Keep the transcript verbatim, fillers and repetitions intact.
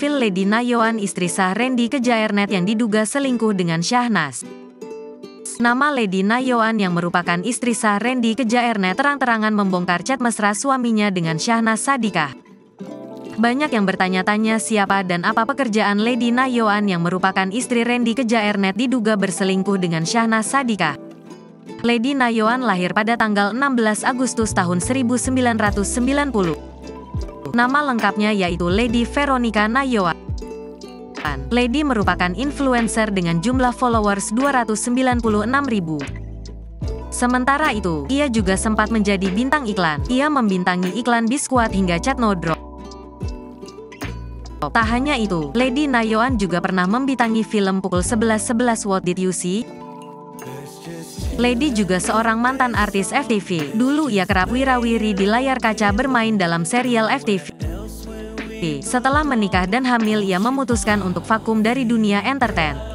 profil Lady Nayoan, istri sah Rendy Kjaernett yang diduga selingkuh dengan Syahnaz. Nama Lady Nayoan yang merupakan istri sah Rendy Kjaernett terang-terangan membongkar chat mesra suaminya dengan Syahnaz Shadiqah. Banyak yang bertanya-tanya siapa dan apa pekerjaan Lady Nayoan yang merupakan istri Rendy Kjaernett diduga berselingkuh dengan Syahnaz Shadiqah. Lady Nayoan lahir pada tanggal enam belas Agustus tahun seribu sembilan ratus sembilan puluh. Nama lengkapnya yaitu Lady Veronica Nayoan. Lady merupakan influencer dengan jumlah followers dua ratus sembilan puluh enam ribu. Sementara itu, ia juga sempat menjadi bintang iklan. Ia membintangi iklan biskuit hingga cat no drop. Tak hanya itu, Lady Nayoan juga pernah membintangi film Pukul sebelas sebelas What Did You See? Lady juga seorang mantan artis F T V. Dulu ia kerap wirawiri di layar kaca bermain dalam serial F T V. Setelah menikah dan hamil, ia memutuskan untuk vakum dari dunia entertain.